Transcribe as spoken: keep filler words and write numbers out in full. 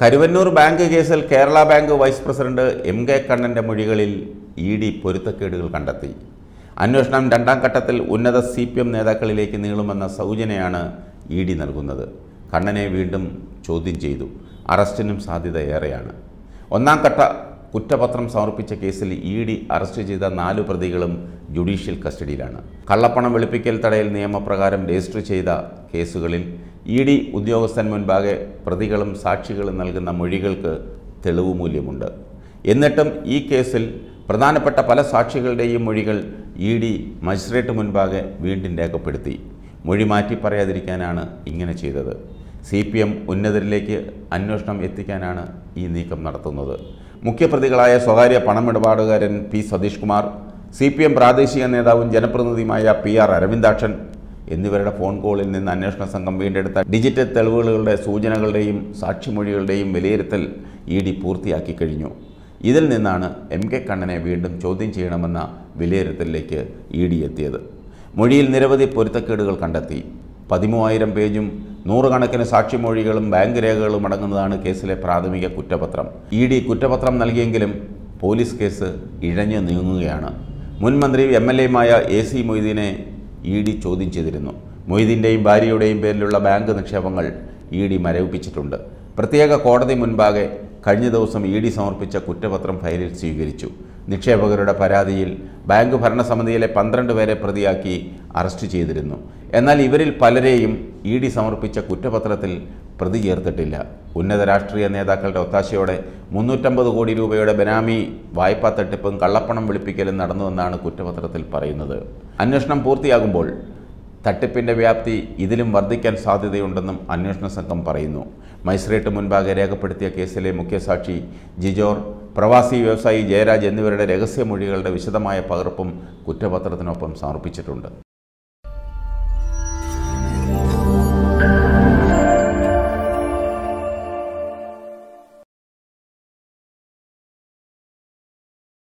Karuvannur bank കേസിൽ Kerala bank vice president M K കണ്ണന്റെ മൊഴികളിൽ ഇ ഡി പൊരുത്തക്കേടുകൾ കണ്ടെത്തി. അന്വേഷണം രണ്ടാം ഘട്ടത്തിൽ ഉന്നത സി പി എം നേതാക്കളിലേക്ക് നീളുമെന്ന സൂചനയാണ് ഇ ഡി നൽകുന്നത്. കണ്ണനെ വീണ്ടും ചോദ്യം ചെയ്തു. അറസ്റ്റിനും സാധ്യത ഏറെയാണ്. ഒന്നാം ഘട്ട കുറ്റപത്രം സമർപ്പിച്ച കേസിൽ ഇ ഡി അറസ്റ്റ് ചെയ്ത നാലു പ്രതികളും ജുഡീഷ്യൽ കസ്റ്റഡിയിലാണ്. കള്ളപ്പണം വെളുപ്പിക്കൽ തടയൽ നിയമപ്രകാരം രജിസ്റ്റർ ചെയ്ത കേസുകളിൽ ഇ ഡി ഉദ്യോഗസ്ഥൻ മുൻപാകെ പ്രതികളും സാക്ഷികളും നൽകുന്ന മൊഴികൾക്ക് തെളിവ് മൂല്യമുണ്ട്. എന്നിട്ടും ഈ കേസിൽ പ്രധാനപ്പെട്ട പല സാക്ഷികളുടെയും മൊഴികൾ ഇ ഡി മജിസ്ട്രേറ്റ് മുൻപാകെ വീണ്ടും രേഖപ്പെടുത്തി. മൊഴി മാറ്റി പറയാതിരിക്കാനാണ് ഇങ്ങനെ ചെയ്തത്. സി പി എം ഉന്നതരിലേക്ക് അന്വേഷണം എത്തിക്കാനാണ് ഈ നീക്കം നടത്തുന്നത്. മുഖ്യപ്രതികളായ സ്വകാര്യ പണമിടപാടുകാരൻ P Satheesh Kumar, C P M പ്രാദേശിക നേതാവും ജനപ്രതിനിധിയുമായ പി ആർ അരവിന്ദാക്ഷൻ എന്നിവരുടെ ഫോൺ കോളിൽ നിന്ന് അന്വേഷണ സംഘം വീണ്ടെടുത്ത ഡിജിറ്റൽ തെളിവുകളുടെ സൂചനകളുടെയും സാക്ഷിമൊഴികളുടെയും വിലയിരുത്തൽ ഇ ഡി പൂർത്തിയാക്കി കഴിഞ്ഞു. ഇതിൽ നിന്നാണ് എം കെ കണ്ണനെ വീണ്ടും ചോദ്യം ചെയ്യണമെന്ന വിലയിരുത്തലിലേക്ക് ഇ ഡി എത്തിയത്. മൊഴിയിൽ നിരവധി പൊരുത്തക്കേടുകൾ കണ്ടെത്തി. പതിമൂവായിരം പേജും നൂറുകണക്കിന് സാക്ഷിമൊഴികളും ബാങ്ക് രേഖകളും അടങ്ങുന്നതാണ് കേസിലെ പ്രാഥമിക കുറ്റപത്രം. ഇ ഡി കുറ്റപത്രം നൽകിയെങ്കിലും പോലീസ് കേസ് ഇഴഞ്ഞു നീങ്ങുകയാണ്. മുൻ മന്ത്രി എം എൽ എയുമായ എ സി മൊയ്തീനെ ഇ ഡി ചോദ്യം ചെയ്തിരുന്നു. മൊയ്തീൻ്റെയും ഭാര്യയുടെയും പേരിലുള്ള ബാങ്ക് നിക്ഷേപങ്ങൾ ഇ ഡി മരവിപ്പിച്ചിട്ടുണ്ട്. പ്രത്യേക കോടതി മുൻപാകെ കഴിഞ്ഞ ദിവസം ഇ ഡി സമർപ്പിച്ച കുറ്റപത്രം ഫയലിൽ സ്വീകരിച്ചു. നിക്ഷേപകരുടെ പരാതിയിൽ ബാങ്ക് ഭരണസമിതിയിലെ പന്ത്രണ്ട് പേരെ പ്രതിയാക്കി അറസ്റ്റ് ചെയ്തിരുന്നു. എന്നാൽ ഇവരിൽ പലരെയും ഇ ഡി സമർപ്പിച്ച കുറ്റപത്രത്തിൽ പ്രതി ചേർത്തിട്ടില്ല. ഉന്നത രാഷ്ട്രീയ നേതാക്കളുടെ ഒത്താശയോടെ മുന്നൂറ്റമ്പത് കോടി രൂപയുടെ ബെനാമി വായ്പാ തട്ടിപ്പും കള്ളപ്പണം വെളുപ്പിക്കലും നടന്നുവെന്നാണ് കുറ്റപത്രത്തിൽ പറയുന്നത്. അന്വേഷണം പൂർത്തിയാകുമ്പോൾ തട്ടിപ്പിൻ്റെ വ്യാപ്തി ഇതിലും വർദ്ധിക്കാൻ സാധ്യതയുണ്ടെന്നും അന്വേഷണ സംഘം പറയുന്നു. മജിസ്ട്രേറ്റ് മുൻപാകെ രേഖപ്പെടുത്തിയ കേസിലെ മുഖ്യസാക്ഷി ജിജോർ, പ്രവാസി വ്യവസായി ജയരാജ് എന്നിവരുടെ രഹസ്യമൊഴികളുടെ വിശദമായ പകർപ്പും കുറ്റപത്രത്തിനൊപ്പം സമർപ്പിച്ചിട്ടുണ്ട്.